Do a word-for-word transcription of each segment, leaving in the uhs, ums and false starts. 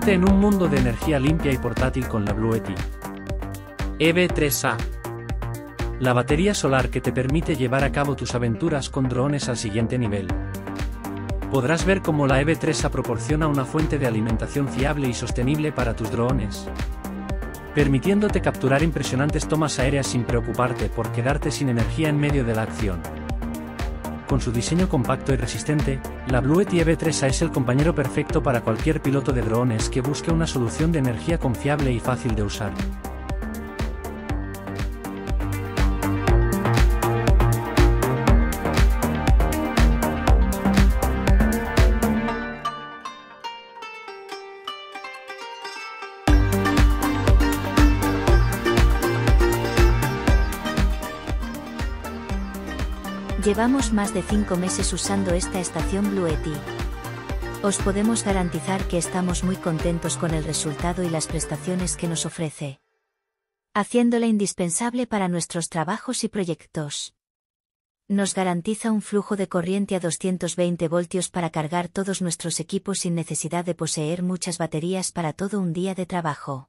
Sumérgete en un mundo de energía limpia y portátil con la Bluetti E B tres A, la batería solar que te permite llevar a cabo tus aventuras con drones al siguiente nivel. Podrás ver cómo la E B tres A proporciona una fuente de alimentación fiable y sostenible para tus drones, permitiéndote capturar impresionantes tomas aéreas sin preocuparte por quedarte sin energía en medio de la acción. Con su diseño compacto y resistente, la Bluetti E B tres A es el compañero perfecto para cualquier piloto de drones que busque una solución de energía confiable y fácil de usar. Llevamos más de cinco meses usando esta estación Bluetti. Os podemos garantizar que estamos muy contentos con el resultado y las prestaciones que nos ofrece, haciéndola indispensable para nuestros trabajos y proyectos. Nos garantiza un flujo de corriente a doscientos veinte voltios para cargar todos nuestros equipos sin necesidad de poseer muchas baterías para todo un día de trabajo.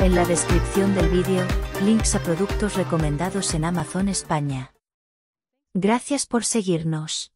En la descripción del vídeo, links a productos recomendados en Amazon España. Gracias por seguirnos.